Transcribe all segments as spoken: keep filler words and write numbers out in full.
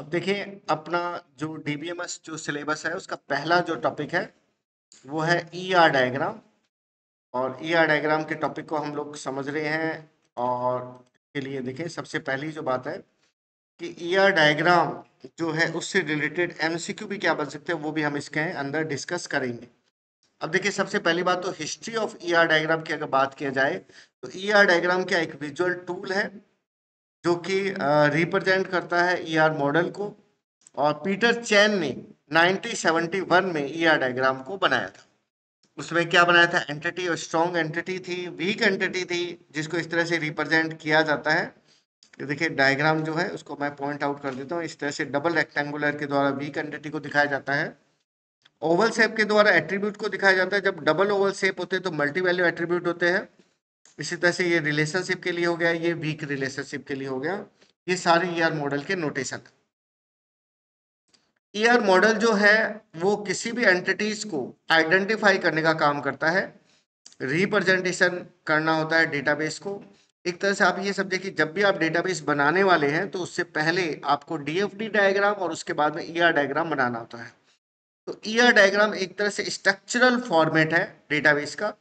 अब देखिए अपना जो डीबीएमएस जो सिलेबस है उसका पहला जो टॉपिक है वो है ईआर डायग्राम। और ईआर डायग्राम के टॉपिक को हम लोग समझ रहे हैं। और के लिए देखिए सबसे पहली जो बात है कि ईआर डायग्राम जो है उससे रिलेटेड एमसीक्यू भी क्या बन सकते हैं वो भी हम इसके अंदर डिस्कस करेंगे। अब देखिए सबसे पहली बात तो हिस्ट्री ऑफ ईआर डायग्राम की अगर बात किया जाए तो ईआर डायग्राम क्या एक विजुअल टूल है जो कि रिप्रेजेंट करता है ईआर मॉडल को। और पीटर चैन ने नाइनटीन सेवेंटी वन में ईआर डायग्राम को बनाया था। उसमें क्या बनाया था, एंटिटी और स्ट्रॉन्ग एंटिटी थी, वीक एंटिटी थी, जिसको इस तरह से रिप्रेजेंट किया जाता है। तो देखिए डायग्राम जो है उसको मैं पॉइंट आउट कर देता हूँ। इस तरह से डबल रेक्टेंगुलर के द्वारा वीक एंटिटी को दिखाया जाता है, ओवल शेप के द्वारा एट्रीब्यूट को दिखाया जाता है। जब डबल ओवल शेप होते हैं तो मल्टी वैल्यू एट्रीब्यूट होते हैं। इसी तरह से ये रिलेशनशिप के लिए हो गया, ये वीक रिलेशनशिप के लिए हो गया। ये सारे ईआर मॉडल के नोटेशन। ईआर मॉडल जो है वो किसी भी एंटिटीज को आइडेंटिफाई करने का काम करता है, रिप्रेजेंटेशन करना होता है डेटाबेस को। एक तरह से आप ये सब देखिए, जब भी आप डेटाबेस बनाने वाले हैं तो उससे पहले आपको डीएफटी डायग्राम और उसके बाद में ईआर डायग्राम बनाना होता है। तो ईआर डायग्राम एक तरह से स्ट्रक्चरल फॉर्मेट है डेटाबेस का,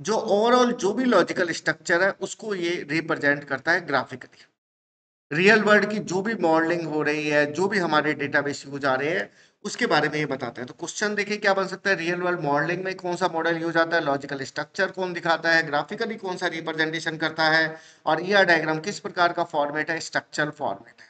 जो ओवरऑल जो भी लॉजिकल स्ट्रक्चर है उसको ये रिप्रेजेंट करता है ग्राफिकली। रियल वर्ल्ड की जो भी मॉडलिंग हो रही है, जो भी हमारे डेटाबेस यूज आ रहे हैं, उसके बारे में ये बताता है। तो क्वेश्चन देखिए क्या बन सकता है, रियल वर्ल्ड मॉडलिंग में कौन सा मॉडल यूज आता है, लॉजिकल स्ट्रक्चर कौन दिखाता है, ग्राफिकली कौन सा रिप्रेजेंटेशन करता है, और ईआर डायग्राम किस प्रकार का फॉर्मेट है, स्ट्रक्चरल फॉर्मेट है।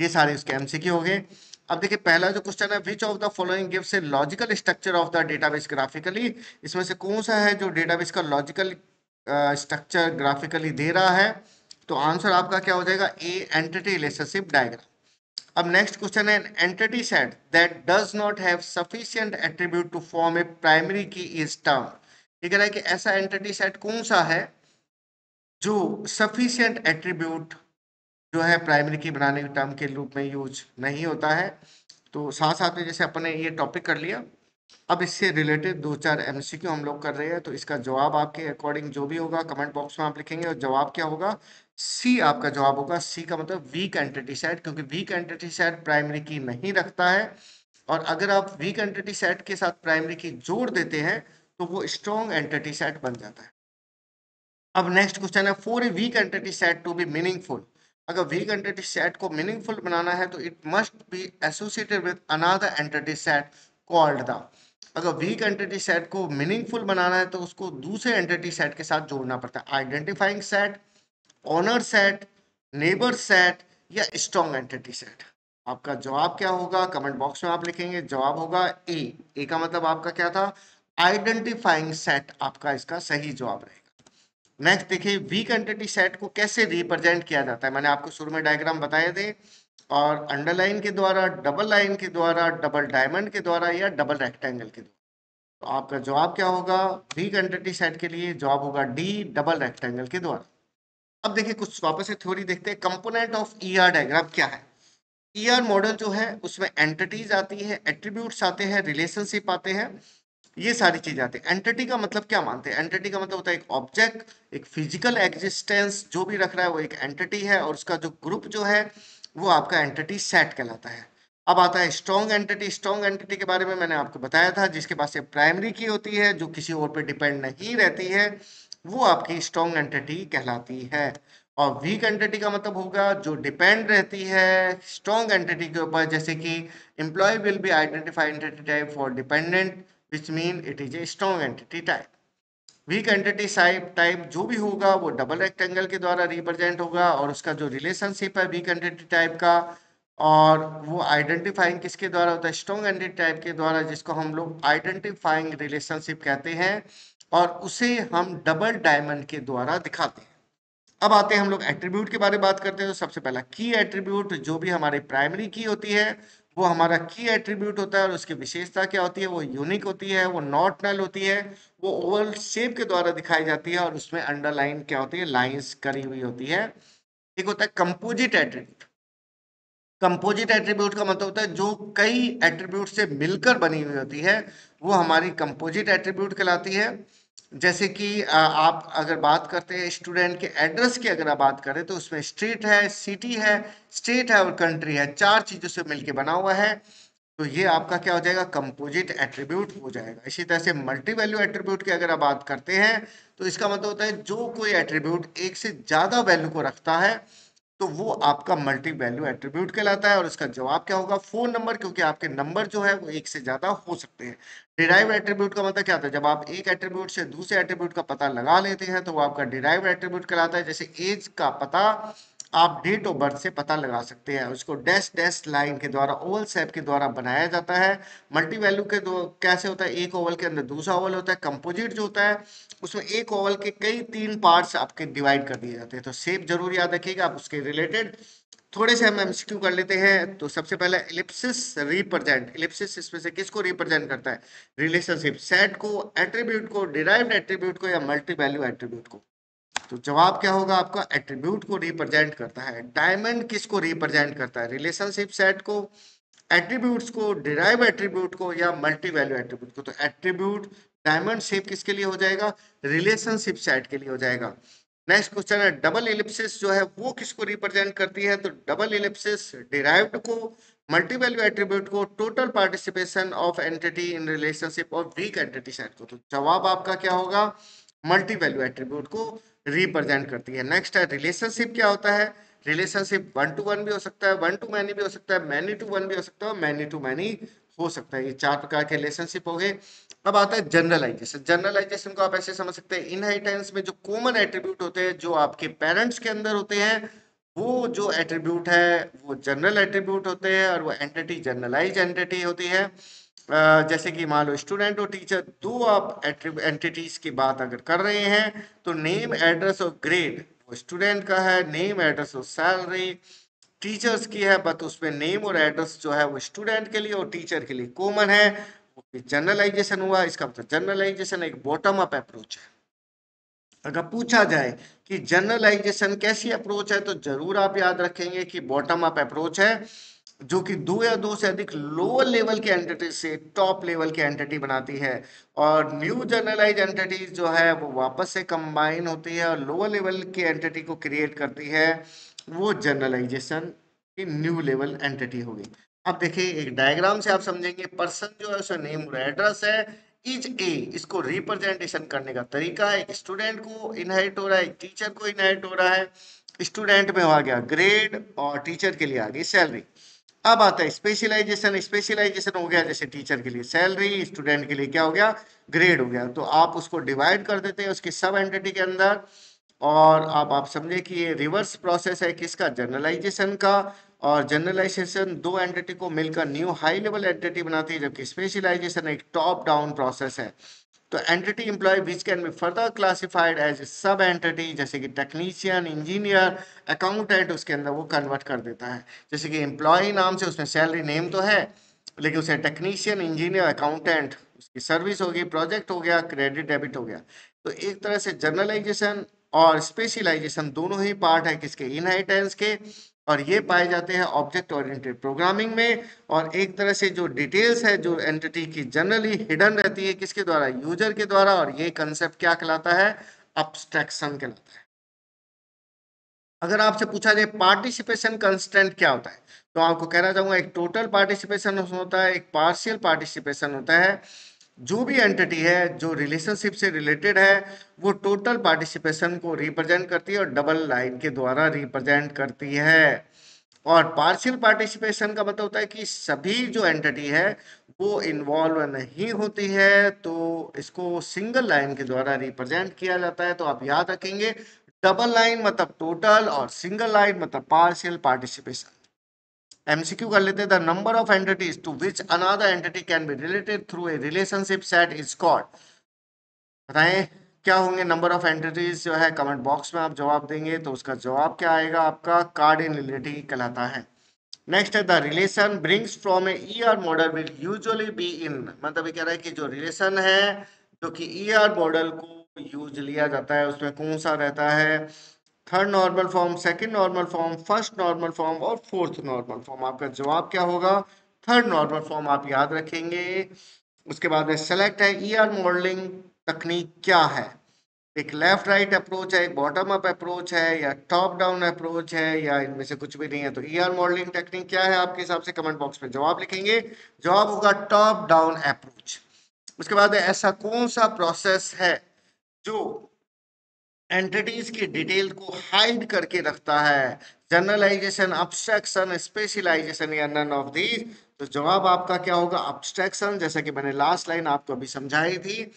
ये सारे उसके एमसीक्यू हो गए। अब देखिए पहला जो क्वेश्चन है, which of the following gives a logical structure of the database graphically. इसमें से कौन सा है जो डेटाबेस का लॉजिकल स्ट्रक्चर ग्राफिकली दे रहा है। तो आंसर आपका क्या हो जाएगा, ए एंटिटी रिलेशनशिप डायग्राम। अब नेक्स्ट क्वेश्चन है, entity set that does not have sufficient attribute to form a primary key is term. ये कह रहा है कि ऐसा एंटिटी सेट कौन सा है जो सफिशिएंट एट्रीब्यूट जो है प्राइमरी की बनाने के टर्म के रूप में यूज नहीं होता है। तो साथ साथ में जैसे अपने ये टॉपिक कर लिया, अब इससे रिलेटेड दो चार एमसीक्यू हम लोग कर रहे हैं। तो इसका जवाब आपके अकॉर्डिंग जो भी होगा कमेंट बॉक्स में आप लिखेंगे, और जवाब क्या होगा, सी आपका जवाब होगा। सी का मतलब वीक एंटिटी सेट, क्योंकि weak entity set primary key नहीं रखता है। और अगर आप वीक एंटिटी सेट के साथ प्राइमरी की जोड़ देते हैं तो वो स्ट्रॉन्ग एंटिटी सेट बन जाता है। अब नेक्स्ट क्वेश्चन है, for a weak entity set to be meaningful. अगर वीक एंटिटी सेट को मीनिंगफुल बनाना है तो it must be associated with another entity set called the. अगर वीक एंटिटी सेट को मीनिंगफुल बनाना है तो उसको दूसरे एंटिटी सेट के साथ जोड़ना पड़ता है, identifying set, owner set, neighbour set या स्ट्रॉन्ग एंटिटी सेट। आपका जवाब क्या होगा कमेंट बॉक्स में आप लिखेंगे, जवाब होगा ए। ए का मतलब आपका क्या था, आइडेंटिफाइंग सेट आपका इसका सही जवाब रहेगा। नेक्स्ट देखिए, वीक एंटिटी सेट को कैसे रिप्रेजेंट किया जाता है। मैंने आपको शुरू में डायग्राम बताए थे, और अंडरलाइन के द्वारा, डबल लाइन के द्वारा, डबल डायमंड के द्वारा या डबल रेक्टेंगल के द्वारा। तो आपका जवाब क्या होगा वीक एंटिटी सेट के लिए, जवाब होगा डी, डबल रेक्टेंगल के द्वारा। अब देखिए कुछ वापस से थ्योरी देखते हैं, कंपोनेंट ऑफ ईआर डायग्राम क्या है। ईआर मॉडल जो है उसमें एंटिटीज आती है, एट्रीब्यूट्स आते हैं, रिलेशनशिप आते हैं, ये सारी चीजें आती है। एंटिटी का मतलब क्या मानते हैं, एंटिटी का मतलब होता है एक ऑब्जेक्ट, एक फिजिकल एग्जिस्टेंस जो भी रख रहा है वो एक एंटिटी है, और उसका जो ग्रुप जो है वो आपका एंटिटी सेट कहलाता है। अब आता है स्ट्रॉन्ग एंटिटी। स्ट्रॉन्ग एंटिटी के बारे में मैंने आपको बताया था, जिसके पास ये प्राइमरी की होती है, जो किसी और पे डिपेंड नहीं रहती है, वो आपकी स्ट्रॉन्ग एंटिटी कहलाती है। और वीक एंटिटी का मतलब होगा जो डिपेंड रहती है स्ट्रॉन्ग एंटिटी के ऊपर, जैसे कि employ will be identified entity type for dependent which mean it is a strong entity type. Weak entity साइप टाइप जो भी होगा वो डबल रेक्टेंगल के द्वारा रिप्रेजेंट होगा, और उसका जो रिलेशनशिप है वीक एंटिटी टाइप का, और वो आइडेंटिफाइंग किसके द्वारा होता है, स्ट्रॉन्ग एंटिटी टाइप के द्वारा, जिसको हम लोग आइडेंटिफाइंग रिलेशनशिप कहते हैं, और उसे हम डबल डायमंड के द्वारा दिखाते हैं। अब आते हैं हम लोग एट्रीब्यूट के बारे में बात करते हैं। तो सबसे पहला की एट्रीब्यूट, जो भी हमारी प्राइमरी की होती है वो हमारा की एट्रीब्यूट होता है, और उसकी विशेषता क्या होती है, वो यूनिक होती है, वो नॉट नल होती है, वो ओवल शेप के द्वारा दिखाई जाती है, और उसमें अंडरलाइन क्या होती है, लाइंस करी हुई होती है। एक होता है कंपोजिट एट्रीब्यूट। कंपोजिट एट्रीब्यूट का मतलब होता है जो कई एट्रीब्यूट से मिलकर बनी हुई होती है, वो हमारी कंपोजिट एट्रीब्यूट कहलाती है। जैसे कि आप अगर बात करते हैं स्टूडेंट के एड्रेस की, अगर आप बात करें तो उसमें स्ट्रीट है, सिटी है, स्टेट है और कंट्री है, चार चीज़ों से मिलके बना हुआ है। तो ये आपका क्या हो जाएगा, कंपोजिट एट्रीब्यूट हो जाएगा। इसी तरह से मल्टी वैल्यू एट्रीब्यूट की अगर आप बात करते हैं तो इसका मतलब होता है जो कोई एट्रीब्यूट एक से ज़्यादा वैल्यू को रखता है तो वो आपका मल्टी वैल्यू एट्रीब्यूट कहलाता है। और इसका जवाब क्या होगा, फोन नंबर, क्योंकि आपके नंबर जो है वो एक से ज़्यादा हो सकते हैं। डिराइव एट्रीब्यूट का मतलब क्या होता है, जब आप एक एट्रीब्यूट से दूसरे एट्रीब्यूट का पता लगा लेते हैं तो वो आपका डिराइव एट्रीब्यूट कहलाता है। जैसे एज का पता आप डेट ऑफ बर्थ से पता लगा सकते हैं, उसको डैश डैश लाइन के द्वारा, ओवल शेप के द्वारा बनाया जाता है। मल्टी वैल्यू के दो कैसे होता है, एक ओवल के अंदर दूसरा ओवल होता है। कंपोजिट जो होता है उसमें एक ओवल के कई तीन पार्ट्स आपके डिवाइड कर दिए जाते हैं। तो शेप जरूर याद रखिएगा। आप उसके रिलेटेड थोड़े से हम एमसीक्यू कर लेते हैं। तो सबसे पहले एलिप्सिस रिप्रेजेंट, एलिप्सिस इसमें से किसको रिप्रेजेंट करता है, रिलेशनशिप, सेट को, एट्रीब्यूट को, डिराइव्ड एट्रीब्यूट को या मल्टी वैल्यू एट्रीब्यूट को। तो जवाब क्या होगा आपका, एट्रीब्यूट को रिप्रेजेंट करता है। डायमंड किसको रिप्रेजेंट करता है, रिलेशनशिप सेट को, एट्रीब्यूट्स को, डिराइव एट्रीब्यूट को या मल्टी वैल्यू एट्रीब्यूट को। तो एट्रीब्यूट डायमंड शेप किसके लिए हो जाएगा, रिलेशनशिप सेट के लिए हो जाएगा। नेक्स्ट क्वेश्चन है डबल एलिप्सिस जो है वो किसको रिप्रेजेंट करती है, तो डबल एलिप्सिस डिराइव्ड को, मल्टी वैल्यू एट्रीब्यूट को, total participation of entity in relationship और वीक एंटिटी सेट को। तो जवाब आपका क्या होगा, मल्टी वैल्यू एट्रीब्यूट को रिप्रेजेंट करती है। नेक्स्ट है रिलेशनशिप क्या होता है, रिलेशनशिप वन टू वन भी हो सकता है, वन टू मैनी भी हो सकता है, मैनी टू वन भी हो सकता है और मैनी टू मैनी हो सकता है। ये चार प्रकार के रिलेशनशिप हो गए। अब आता है जनरलाइजेशन। जनरलाइजेशन को आप ऐसे समझ सकते हैं, इनहेरिटेंस में जो कॉमन एट्रीब्यूट होते हैं जो आपके पेरेंट्स के अंदर होते हैं वो जो एट्रीब्यूट है वो जनरल एट्रीब्यूट होते हैं और वो एंटिटी जनरलाइज एंटिटी होती है। Uh, जैसे कि मान लो स्टूडेंट और टीचर, दो आप एंटिटीज की बात अगर कर रहे हैं तो नेम एड्रेस और ग्रेड वो स्टूडेंट का है, नेम एड्रेस और सैलरी टीचर्स की है, बट उसमें नेम और एड्रेस जो है वो स्टूडेंट के लिए और टीचर के लिए कॉमन है, वो जनरलाइजेशन हुआ। इसका मतलब जनरलाइजेशन एक बॉटम अप अप्रोच है। अगर पूछा जाए कि जनरलाइजेशन कैसी अप्रोच है तो जरूर आप याद रखेंगे कि बॉटम अप अप्रोच है जो कि दो या दो से अधिक लोअर लेवल की एंटिटी से टॉप लेवल की एंटिटी बनाती है और न्यू जनरलाइज एंटिटीज जो है वो वापस से कंबाइन होती है और लोअर लेवल की एंटिटी को क्रिएट करती है, वो जनरलाइजेशन की न्यू लेवल एंटिटी होगी। अब देखिए एक डायग्राम से आप समझेंगे, पर्सन जो है उसका नेम और एड्रेस है, इज ए, इसको रिप्रेजेंटेशन करने का तरीका है। एक स्टूडेंट को इनहेरिट हो रहा है, एक टीचर को इनहेरिट हो रहा है। स्टूडेंट में आ गया ग्रेड और टीचर के लिए आ गई सैलरी। अब आता है स्पेशलाइजेशन। स्पेशलाइजेशन हो गया जैसे टीचर के लिए सैलरी, स्टूडेंट के लिए क्या हो गया, ग्रेड हो गया। तो आप उसको डिवाइड कर देते हैं उसकी सब एंटिटी के अंदर और आप आप समझे कि ये रिवर्स प्रोसेस है किसका, जनरलाइजेशन का। और जनरलाइजेशन दो एंटिटी को मिलकर न्यू हाई लेवल एंटिटी बनाती है जबकि स्पेशलाइजेशन एक टॉप डाउन प्रोसेस है। तो entity employ which can be further classified as a sub entity, जैसे कि टेक्नीशियन, इंजीनियर, अकाउंटेंट, उसके अंदर वो कन्वर्ट कर देता है। जैसे कि एम्प्लॉय नाम से उसमें सैलरी नेम तो है लेकिन उसे टेक्नीशियन, इंजीनियर, अकाउंटेंट, उसकी सर्विस होगी, प्रोजेक्ट हो गया, क्रेडिट डेबिट हो गया। तो एक तरह से जनरलाइजेशन और स्पेशलाइजेशन दोनों ही पार्ट है किसके, इनहेरिटेंस के, और ये पाए जाते हैं ऑब्जेक्ट ओरिएंटेड प्रोग्रामिंग में। और एक तरह से जो डिटेल्स है जो एंटिटी की जनरली हिडन रहती है किसके द्वारा, यूजर के द्वारा, और ये कंसेप्ट क्या कहलाता है, अब्स्ट्रैक्शन कहलाता है। अगर आपसे पूछा जाए पार्टिसिपेशन कंस्टेंट क्या होता है तो आपको कहना चाहूँगा एक टोटल पार्टिसिपेशन होता है, एक पार्शियल पार्टिसिपेशन होता है। जो भी एंटिटी है जो रिलेशनशिप से रिलेटेड है वो टोटल पार्टिसिपेशन को रिप्रेजेंट करती है और डबल लाइन के द्वारा रिप्रेजेंट करती है। और पार्शियल पार्टिसिपेशन का मतलब होता है कि सभी जो एंटिटी है वो इन्वॉल्व नहीं होती है तो इसको सिंगल लाइन के द्वारा रिप्रेजेंट किया जाता है। तो आप याद रखेंगे डबल लाइन मतलब टोटल और सिंगल लाइन मतलब पार्शियल पार्टिसिपेशन। एमसीक्यू कर लेते हैं, the number of entities to which another entity can be related through a relationship set is called. बताएं क्या होंगे नंबर ऑफ एंटिटीज जो है, कमेंट बॉक्स में आप जवाब देंगे तो उसका जवाब क्या आएगा आपका, कार्डिनलिटी कहलाता है। नेक्स्ट है the relation brings from a E R model will usually be in, मतलब ये कह रहा है कि जो रिलेशन है जो कि ईआर मॉडल को यूज लिया जाता है उसमें कौन सा रहता है, third normal form, second normal form, first normal form और फोर्थ नॉर्मल फॉर्म। आपका जवाब क्या होगा, थर्ड नॉर्मल फॉर्म। आप याद रखेंगे उसके बाद में सेलेक्ट है ई आर मॉडलिंग तकनीक क्या है, एक लेफ्ट राइट अप्रोच है, एक बॉटम अप अप्रोच है या टॉप डाउन अप्रोच है या इनमें से कुछ भी नहीं है। तो ई आर मॉडलिंग टेक्निक क्या है आपके हिसाब से कमेंट बॉक्स में जवाब लिखेंगे, जवाब होगा टॉप डाउन अप्रोच। उसके बाद ऐसा कौन सा प्रोसेस है जो एंटिटीज की डिटेल को हाइड करके रखता है, जनरलाइजेशन, अब्स्ट्रैक्शन, स्पेशलाइजेशन या नन ऑफ दीज। तो जवाब आपका क्या होगा, अब्स्ट्रैक्शन, जैसा कि मैंने लास्ट लाइन आपको अभी समझाई थी।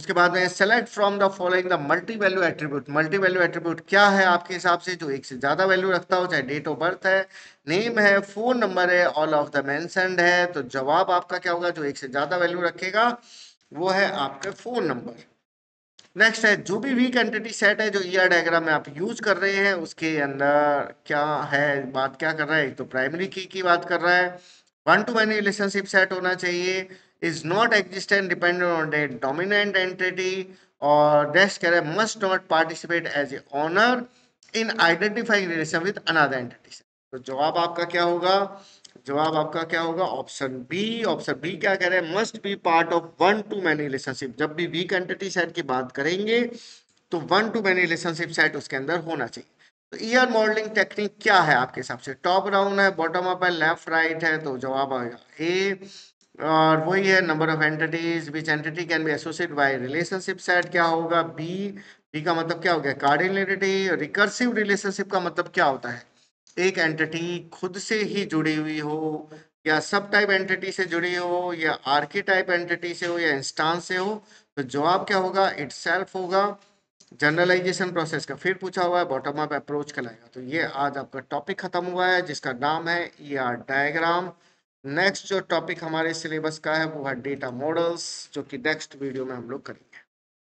उसके बाद में select from the following the multi value attribute, multi value attribute क्या है आपके हिसाब से, जो एक से ज्यादा वैल्यू रखता हो, चाहे डेट ऑफ बर्थ है, नेम है, फोन नंबर है, ऑल ऑफ द मेंशन्ड है। तो जवाब आपका क्या होगा, जो एक से ज्यादा वैल्यू रखेगा वो है आपका फोन नंबर। नेक्स्ट है जो भी वीक एंटिटी सेट है जो ईआर डायग्राम में आप यूज कर रहे हैं उसके अंदर क्या है, बात क्या कर रहा है, एक तो प्राइमरी की की बात कर रहा है, one to many relationship set होना चाहिए, is not existent dependent on a dominant entity, और नेक्स्ट कह रहा है must not participate as a owner in identifying relation with another entity. तो जवाब आपका क्या होगा, जवाब आपका क्या होगा ऑप्शन बी। ऑप्शन बी क्या कह रहे हैं, must be part of one to many relationship, जब भी वीक एंटिटी सेट की बात करेंगे तो one to many relationship set उसके अंदर होना चाहिए। तो ईयर मॉडलिंग टेक्निक क्या है आपके हिसाब से, टॉप डाउन है, बॉटम अप है, लेफ्ट राइट है, तो जवाब आएगा ए, और वही है number of entities which entity can be associate by relationship set क्या होगा बी। बी का मतलब क्या हो गया कार्डिनलिटी, रिकर्सिव रिलेशनशिप का मतलब क्या होता है, एक एंटिटी खुद से ही जुड़ी हुई हो या सब टाइप एंटिटी से जुड़ी हो या आर्किटाइप एंटिटी से हो या इंस्टांस से हो। तो जवाब क्या होगा, इटसेल्फ होगा। जनरलाइजेशन प्रोसेस का फिर पूछा हुआ है, बॉटम अप अप्रोच कहलाएगा। तो ये आज आपका टॉपिक खत्म हुआ है जिसका नाम है ईआर डायग्राम। नेक्स्ट जो टॉपिक हमारे सिलेबस का है वो है डेटा मॉडल्स, जो कि नेक्स्ट वीडियो में हम लोग करेंगे।